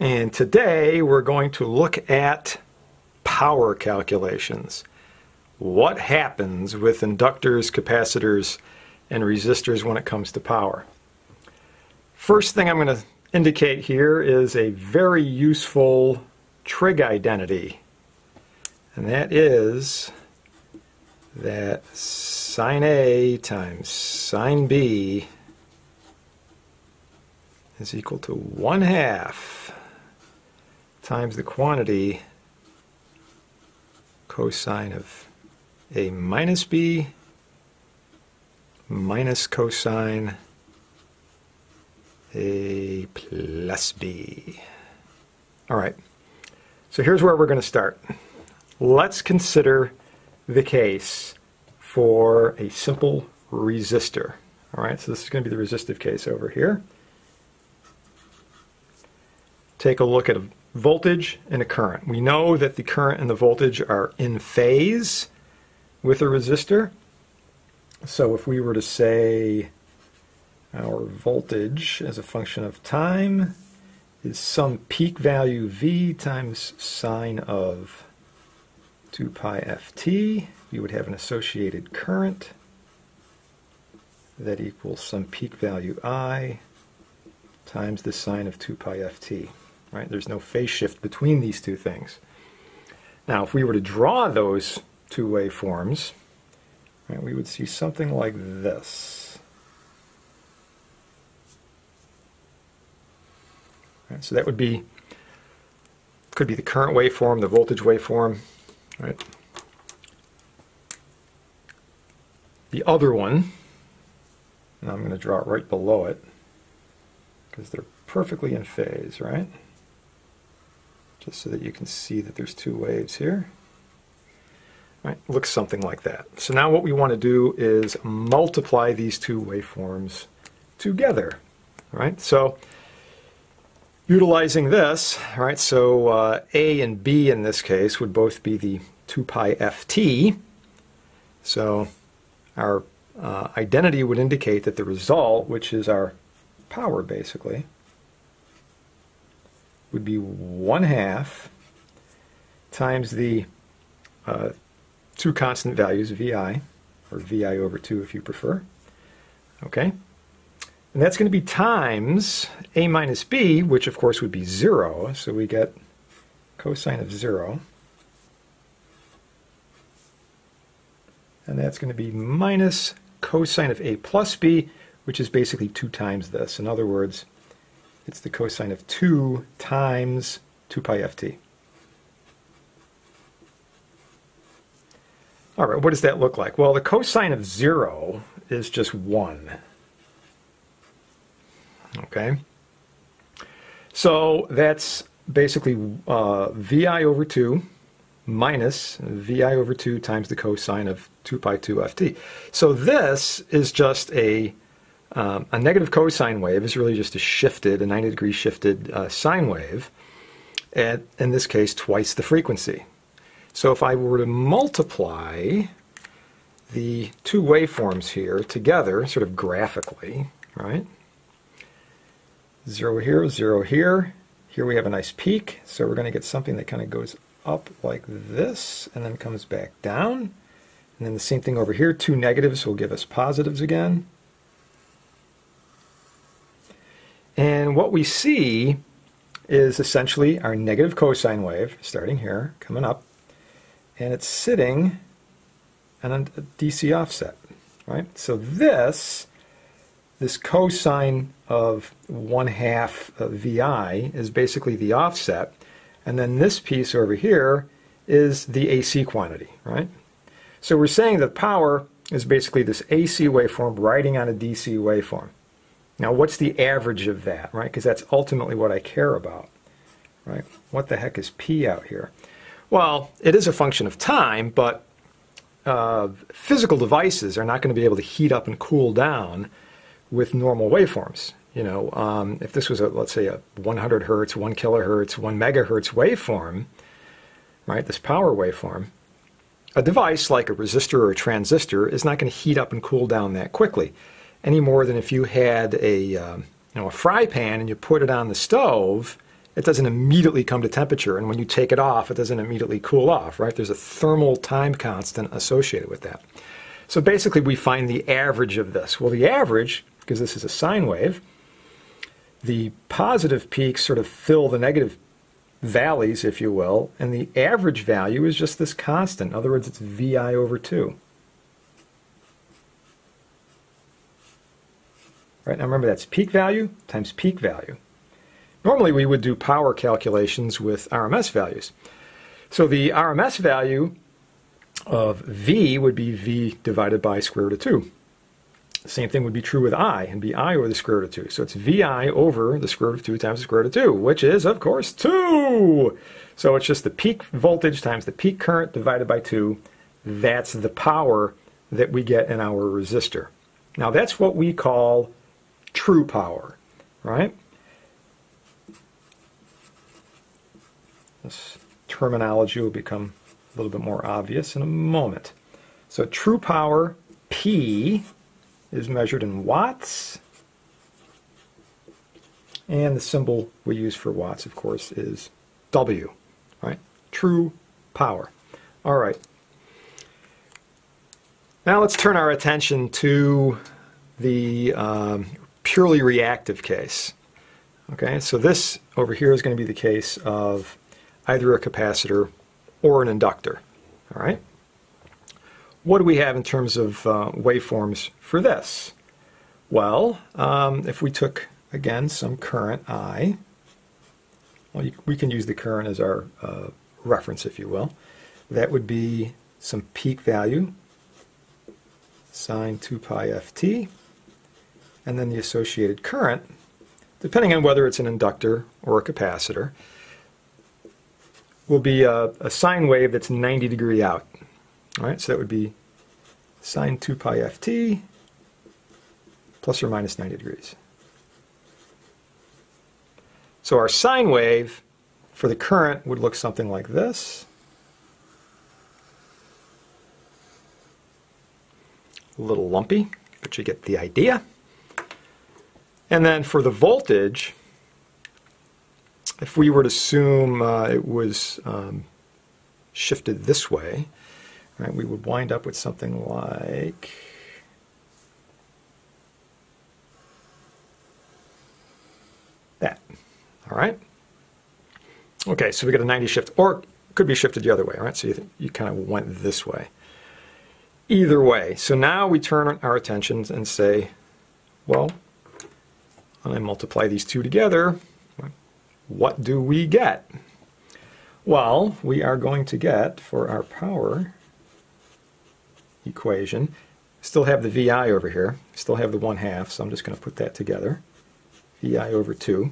And today we're going to look at power calculations. What happens with inductors, capacitors, and resistors when it comes to power? First thing I'm going to indicate here is a very useful trig identity, and that is that sine A times sine B is equal to 1/2 times the quantity cosine of A minus B minus cosine A plus B. All right, so here's where we're going to start. Let's consider the case for a simple resistor. All right, so this is going to be the resistive case over here. Take a look at a voltage and a current. We know that the current and the voltage are in phase with a resistor. So if we were to say our voltage as a function of time is some peak value V times sine of 2 pi ft, you would have an associated current that equals some peak value I times the sine of 2 pi ft. Right? There's no phase shift between these two things. Now if we were to draw those two waveforms, right, we would see something like this. Right, so that would be, could be the current waveform, the voltage waveform. Right. The other one, and I'm going to draw it right below it because they're perfectly in phase, right? Just so that you can see that there's two waves here. Right, looks something like that. So now what we want to do is multiply these two waveforms together. Right? So utilizing this, right, so A and B in this case would both be the 2 pi ft. So our identity would indicate that the result, which is our power basically, would be 1/2 times the two constant values, VI, or VI over 2 if you prefer, okay? And that's going to be times A minus B, which of course would be 0, so we get cosine of 0. And that's going to be minus cosine of A plus B, which is basically 2 times this. In other words, it's the cosine of 2 times 2 pi ft. All right, what does that look like? Well, the cosine of 0 is just 1. Okay? So that's basically VI over 2 minus VI over 2 times the cosine of 2 pi 2 ft. So this is just a negative cosine wave. Is really just a shifted, a 90-degree shifted sine wave at, in this case, twice the frequency. So if I were to multiply the two waveforms here together, sort of graphically, right? 0 here, 0 here. Here we have a nice peak, so we're going to get something that kind of goes up like this and then comes back down. And then the same thing over here. Two negatives will give us positives again. And what we see is essentially our negative cosine wave, starting here, coming up, and it's sitting on a DC offset, right? So this cosine of 1/2 of VI is basically the offset, and then this piece over here is the AC quantity, right? So we're saying that power is basically this AC waveform riding on a DC waveform. Now what's the average of that, right? Because that's ultimately what I care about, right? What the heck is P out here? Well, it is a function of time, but physical devices are not going to be able to heat up and cool down with normal waveforms. You know, if this was, let's say, a 100 hertz, 1 kilohertz, 1 megahertz waveform, right, this power waveform, a device like a resistor or a transistor is not going to heat up and cool down that quickly. Any more than if you had a fry pan and you put it on the stove, it doesn't immediately come to temperature, and when you take it off, it doesn't immediately cool off, right? There's a thermal time constant associated with that. So basically we find the average of this. Well, the average, because this is a sine wave, the positive peaks sort of fill the negative valleys, if you will, and the average value is just this constant. In other words, it's VI over 2. Right, now remember, that's peak value times peak value. Normally we would do power calculations with RMS values. So the RMS value of V would be V divided by square root of 2. The same thing would be true with I, and be I over the square root of 2. So it's VI over the square root of 2 times the square root of 2, which is, of course, 2. So it's just the peak voltage times the peak current divided by 2. That's the power that we get in our resistor. Now that's what we call true power, right? This terminology will become a little bit more obvious in a moment. So true power, P, is measured in watts, and the symbol we use for watts, of course, is W, right? True power. All right. Now let's turn our attention to the purely reactive case. Okay, so this over here is going to be the case of either a capacitor or an inductor. All right. What do we have in terms of waveforms for this? Well, if we took, again, some current I, well, we can use the current as our reference, if you will. That would be some peak value, sine 2 pi ft, and then the associated current, depending on whether it's an inductor or a capacitor, will be a sine wave that's 90 degrees out. All right, so that would be sine 2 pi ft plus or minus 90 degrees. So our sine wave for the current would look something like this. A little lumpy, but you get the idea. And then for the voltage, if we were to assume it was shifted this way, right, we would wind up with something like that. All right. Okay, so we get a 90 shift, or it could be shifted the other way. All right, so you kind of went this way. Either way, so now we turn our attentions and say, well, when I multiply these two together, what do we get? Well, we are going to get, for our power equation, still have the VI over here, still have the 1/2, so I'm just going to put that together, VI over 2.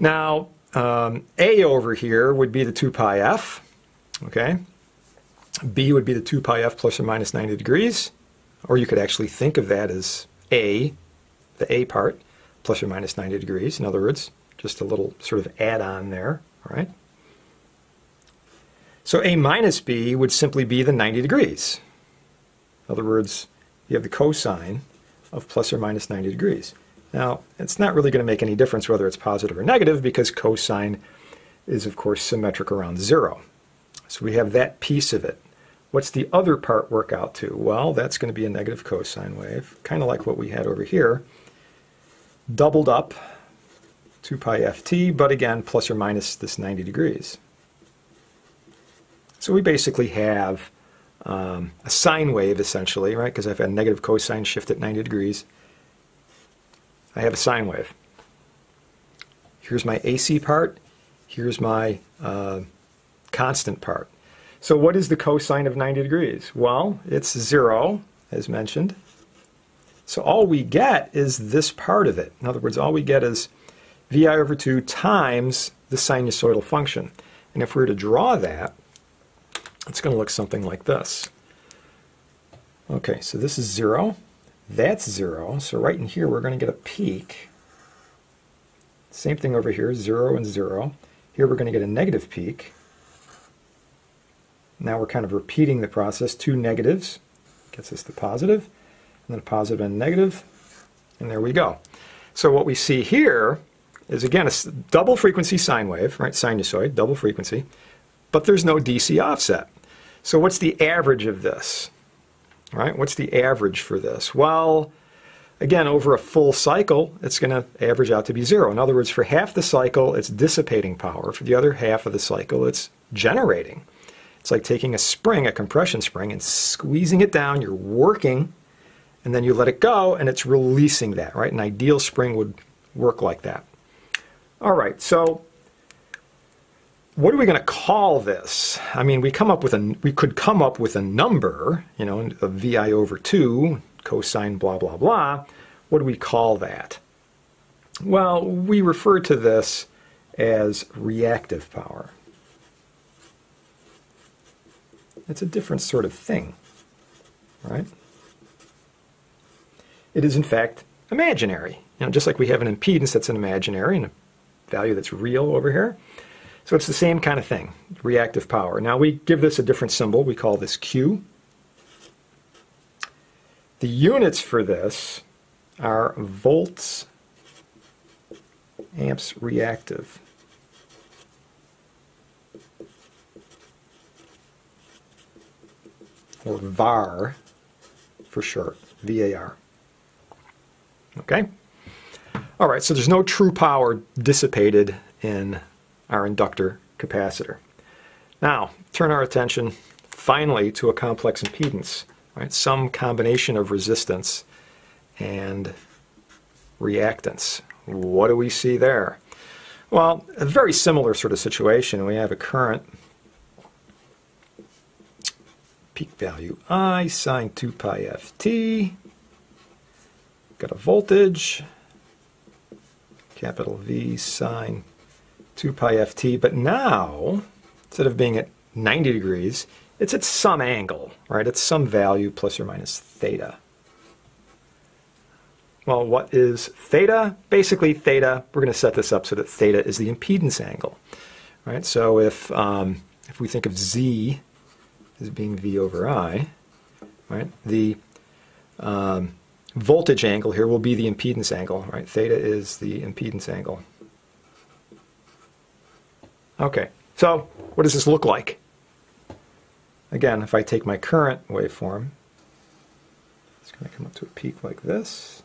Now, A over here would be the 2 pi F, okay? B would be the 2 pi F plus or minus 90 degrees, or you could actually think of that as A, the A part, plus or minus 90 degrees. In other words, just a little sort of add-on there, all right? So A minus B would simply be the 90 degrees. In other words, you have the cosine of plus or minus 90 degrees. Now, it's not really going to make any difference whether it's positive or negative, because cosine is, of course, symmetric around 0. So we have that piece of it. What's the other part work out to? Well, that's going to be a negative cosine wave, kind of like what we had over here, doubled up 2 pi ft, but again, plus or minus this 90 degrees. So we basically have a sine wave, essentially, right? Because I've had negative cosine shift at 90 degrees. I have a sine wave. Here's my AC part. Here's my constant part. So what is the cosine of 90 degrees? Well, it's 0, as mentioned. So all we get is this part of it. In other words, all we get is VI over 2 times the sinusoidal function. And if we were to draw that, it's going to look something like this. Okay, so this is 0. That's 0. So right in here, we're going to get a peak. Same thing over here, 0 and 0. Here we're going to get a negative peak. Now we're kind of repeating the process. Two negatives gets us the positive, and then a positive and negative, and there we go. So what we see here is, again, a double frequency sine wave, right? Sinusoid, double frequency, but there's no DC offset. So what's the average of this, right? What's the average for this? Well, again, over a full cycle, it's going to average out to be zero. In other words, for half the cycle, it's dissipating power. For the other half of the cycle, it's generating. It's like taking a spring, a compression spring, and squeezing it down. You're working, and then you let it go, and it's releasing that, right? An ideal spring would work like that. All right, so what are we going to call this? I mean, we could come up with a number, you know, a VI over 2, cosine blah, blah, blah. What do we call that? Well, we refer to this as reactive power. It's a different sort of thing, right? It is, in fact, imaginary. You know, just like we have an impedance that's an imaginary and a value that's real over here. So it's the same kind of thing, reactive power. Now we give this a different symbol. We call this Q. The units for this are volts amps reactive. Or VAR for short, VAR. Okay? All right, so there's no true power dissipated in our inductor capacitor. Now, turn our attention finally to a complex impedance, right? Some combination of resistance and reactance. What do we see there? Well, a very similar sort of situation. We have a current, peak value I sine 2 pi ft. Got a voltage, capital V sine 2 pi ft, but now, instead of being at 90 degrees, it's at some angle, right? It's some value plus or minus theta. Well, what is theta? Basically theta, we're going to set this up so that theta is the impedance angle, right? So if we think of Z as being V over I, right, the voltage angle here will be the impedance angle, right? Theta is the impedance angle. Okay, so what does this look like? Again, if I take my current waveform, it's going to come up to a peak like this,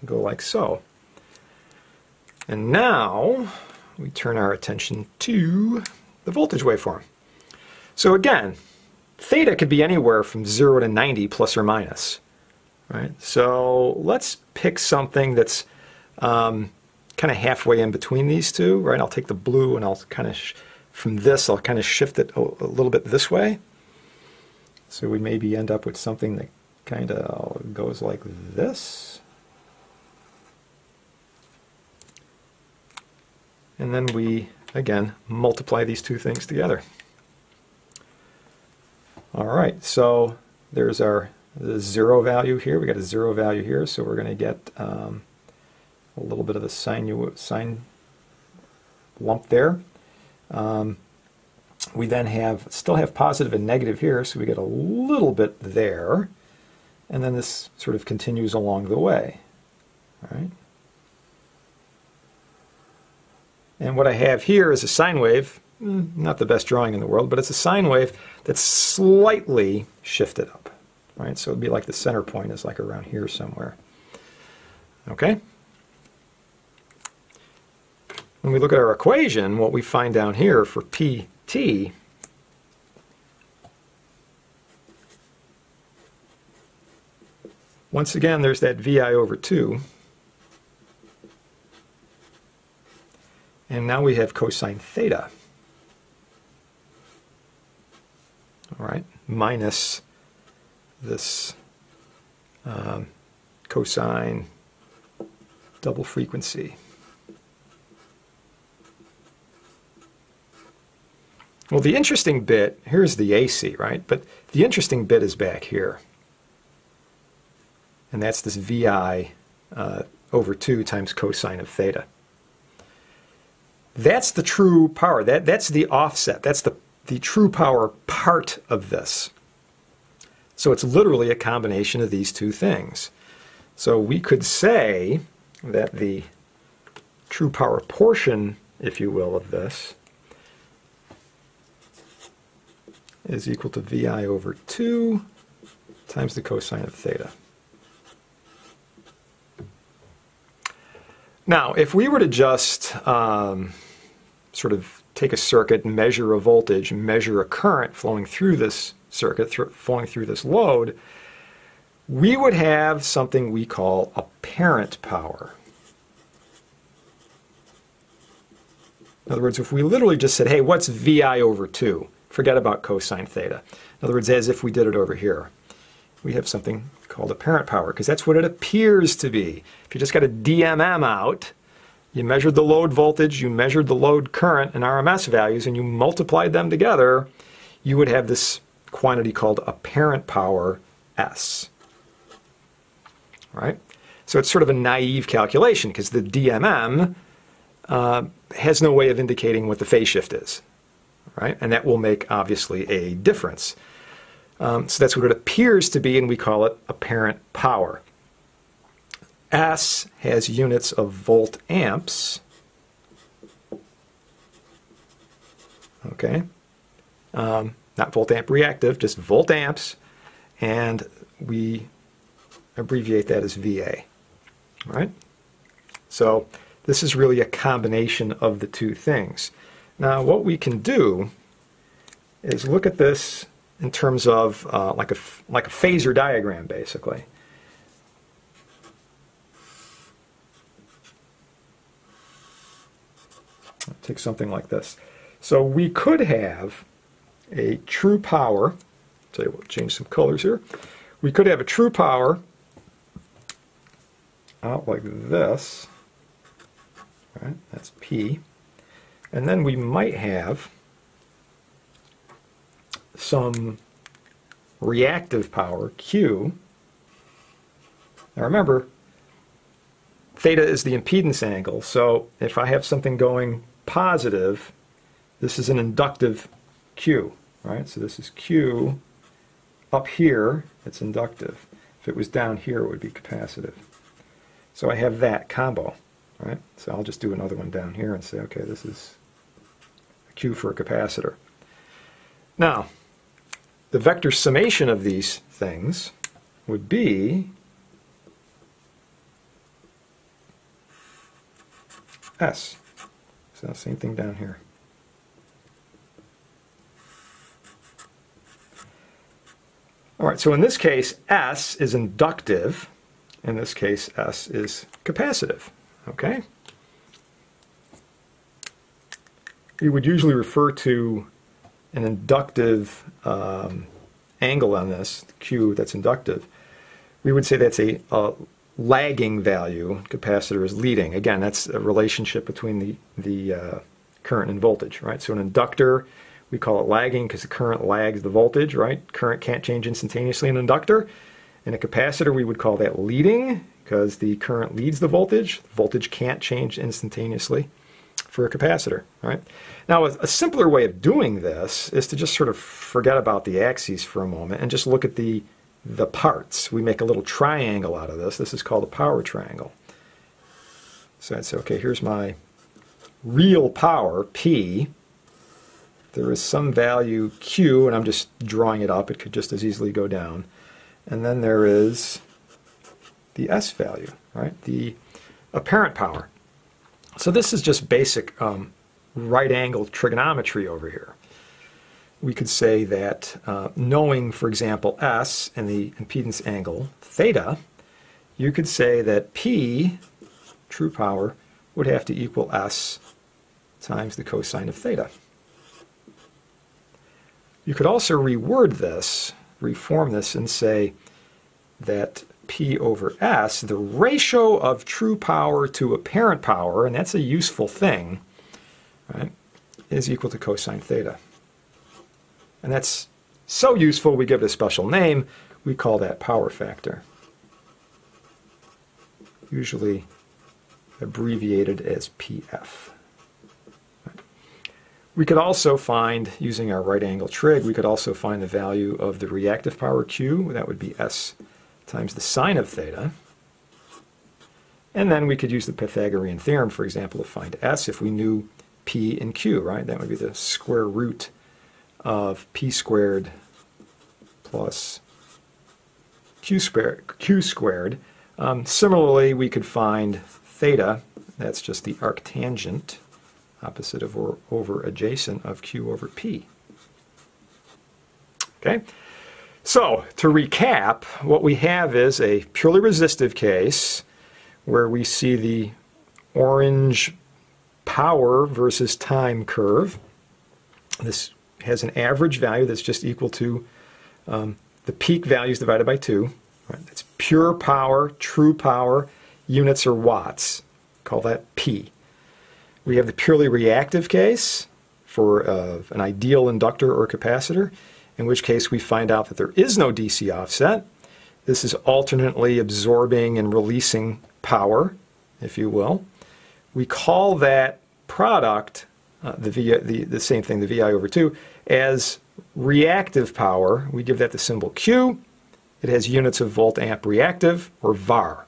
and go like so. And now we turn our attention to the voltage waveform. So again, theta could be anywhere from 0 to 90 plus or minus. Right? So let's pick something that's kind of halfway in between these two, right? I'll take the blue and I'll kind of, from this, I'll kind of shift it a little bit this way. So we maybe end up with something that kind of goes like this. And then we, again, multiply these two things together. All right, so there's the zero value here. We got a zero value here, so we're going to get a little bit of a sine lump there. We then still have positive and negative here, so we get a little bit there, and then this sort of continues along the way. All right. And what I have here is a sine wave, not the best drawing in the world, but it's a sine wave that's slightly shifted up. Right? So it'd be like the center point is like around here somewhere. Okay? When we look at our equation, what we find down here for PT once again, there's that VI over 2. And now we have cosine theta. All right? Minus this cosine double frequency. Well, the interesting bit, here's the AC, right? But the interesting bit is back here. And that's this VI over 2 times cosine of theta. That's the true power. That's the offset. That's the true power part of this. So it's literally a combination of these two things. So we could say that the true power portion, if you will, of this is equal to VI over 2 times the cosine of theta. Now, if we were to just sort of take a circuit, measure a voltage, measure a current flowing through this circuit, flowing through this load, we would have something we call apparent power. In other words, if we literally just said, hey, what's VI over 2? Forget about cosine theta. In other words, as if we did it over here. We have something called apparent power, because that's what it appears to be. If you just got a DMM out, you measured the load voltage, you measured the load current and RMS values, and you multiplied them together, you would have this quantity called apparent power S. Right? So it's sort of a naive calculation, because the DMM has no way of indicating what the phase shift is. Right? And that will make, obviously, a difference. So that's what it appears to be, and we call it apparent power. S has units of volt amps. Okay? Not volt amp reactive, just volt amps. And we abbreviate that as VA. All right? So this is really a combination of the two things. Now, what we can do is look at this in terms of like a phasor diagram, basically. I'll take something like this. So we could have a true power. So we'll change some colors here. We could have a true power out like this. All right, that's P. And then we might have some reactive power, Q. Now remember, theta is the impedance angle, so if I have something going positive, this is an inductive Q, right? So this is Q. Up here, it's inductive. If it was down here, it would be capacitive. So I have that combo, right? So I'll just do another one down here and say, okay, this is a Q for a capacitor. Now, the vector summation of these things would be S. So same thing down here. All right, so in this case, S is inductive. In this case, S is capacitive. Okay? We would usually refer to an inductive angle on this, Q that's inductive. We would say that's a lagging value. Capacitor is leading. Again, that's a relationship between the current and voltage, right? So an inductor, we call it lagging because the current lags the voltage, right? Current can't change instantaneously in an inductor. In a capacitor, we would call that leading because the current leads the voltage. Voltage can't change instantaneously for a capacitor, right? Now, a simpler way of doing this is to just sort of forget about the axes for a moment and just look at the parts. We make a little triangle out of this. This is called a power triangle. So I'd say, okay, here's my real power, P. There is some value, Q, and I'm just drawing it up. It could just as easily go down. And then there is the S value, right? The apparent power. So this is just basic right angle trigonometry over here. We could say that knowing, for example, S and the impedance angle theta, you could say that P, true power, would have to equal S times the cosine of theta. You could also reword this, reform this, and say that P over S, the ratio of true power to apparent power, and that's a useful thing, right, is equal to cosine theta. And that's so useful we give it a special name. We call that power factor, usually abbreviated as PF. We could also find, using our right angle trig, we could also find the value of the reactive power Q. That would be S times the sine of theta. And then we could use the Pythagorean theorem, for example, to find s if we knew p and q, right? That would be the square root of p squared plus q squared. Similarly, we could find theta. That's just the arctangent, opposite of or over adjacent of q over p. Okay? So, to recap, what we have is a purely resistive case where we see the orange power versus time curve. This has an average value that's just equal to the peak values divided by 2. Right? That's pure power, true power, units are watts. Call that P. We have the purely reactive case for an ideal inductor or capacitor, in which case we find out that there is no DC offset. This is alternately absorbing and releasing power, if you will. We call that product, the same thing, the VI over 2, as reactive power. We give that the symbol Q. It has units of volt amp reactive, or VAR.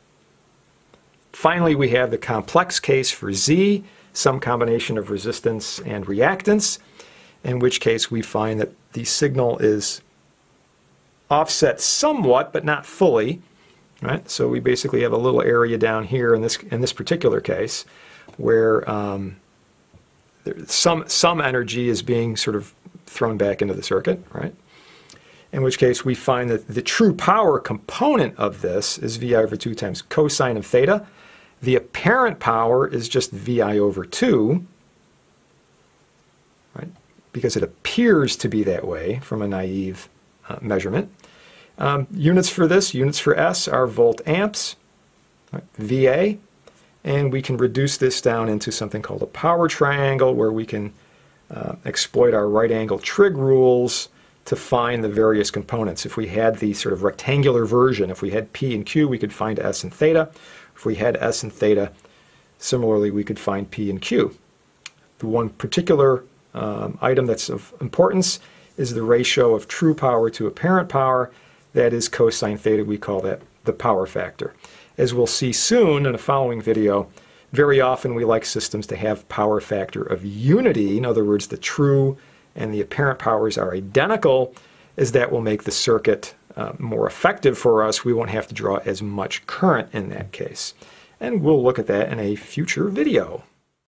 Finally, we have the complex case for Z, some combination of resistance and reactance, in which case we find that the signal is offset somewhat, but not fully. Right? So we basically have a little area down here in this particular case where some energy is being sort of thrown back into the circuit, right? In which case we find that the true power component of this is VI over 2 times cosine of theta. The apparent power is just VI over 2, right? Because it appears to be that way from a naive measurement. Units for this, units for S, are volt amps, right, VA, and we can reduce this down into something called a power triangle, where we can exploit our right angle trig rules to find the various components. If we had the sort of rectangular version, if we had P and Q, we could find S and theta. If we had S and theta, similarly, we could find P and Q. The one particular item that's of importance is the ratio of true power to apparent power. That is cosine theta. We call that the power factor. As we'll see soon in a following video, very often we like systems to have power factor of unity. In other words, the true and the apparent powers are identical, as that will make the circuit more effective for us. We won't have to draw as much current in that case. And we'll look at that in a future video.